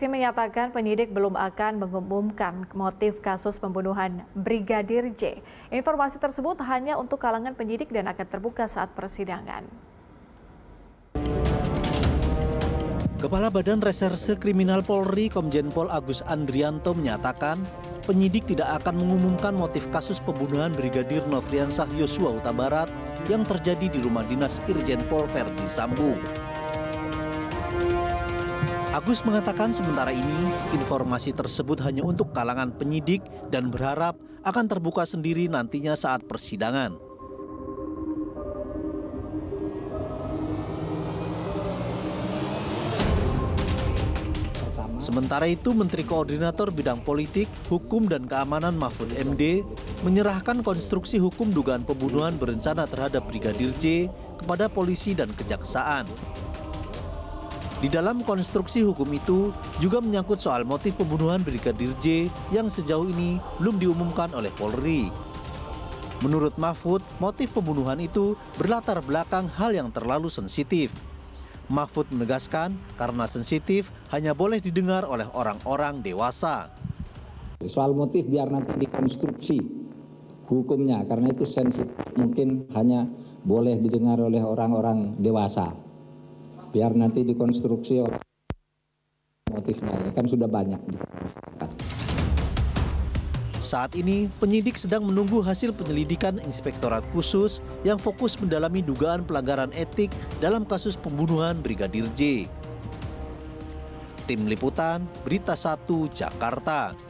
Meski menyatakan penyidik belum akan mengumumkan motif kasus pembunuhan Brigadir J. Informasi tersebut hanya untuk kalangan penyidik dan akan terbuka saat persidangan. Kepala Badan Reserse Kriminal Polri, Komjen Pol Agus Andrianto menyatakan, penyidik tidak akan mengumumkan motif kasus pembunuhan Brigadir Novriansah Yosua Utabarat yang terjadi di rumah dinas Irjen Pol Verdi Sambu. Agus mengatakan sementara ini informasi tersebut hanya untuk kalangan penyidik dan berharap akan terbuka sendiri nantinya saat persidangan. Sementara itu, Menteri Koordinator Bidang Politik, Hukum dan Keamanan Mahfud MD menyerahkan konstruksi hukum dugaan pembunuhan berencana terhadap Brigadir J kepada polisi dan kejaksaan. Di dalam konstruksi hukum itu juga menyangkut soal motif pembunuhan Brigadir J yang sejauh ini belum diumumkan oleh Polri. Menurut Mahfud, motif pembunuhan itu berlatar belakang hal yang terlalu sensitif. Mahfud menegaskan karena sensitif hanya boleh didengar oleh orang-orang dewasa. Soal motif biar nanti dikonstruksi hukumnya, karena itu sensitif mungkin hanya boleh didengar oleh orang-orang dewasa. Biar nanti dikonstruksi motifnya, kan sudah banyak. Saat ini penyidik sedang menunggu hasil penyelidikan Inspektorat Khusus yang fokus mendalami dugaan pelanggaran etik dalam kasus pembunuhan Brigadir J. Tim Liputan, Berita Satu, Jakarta.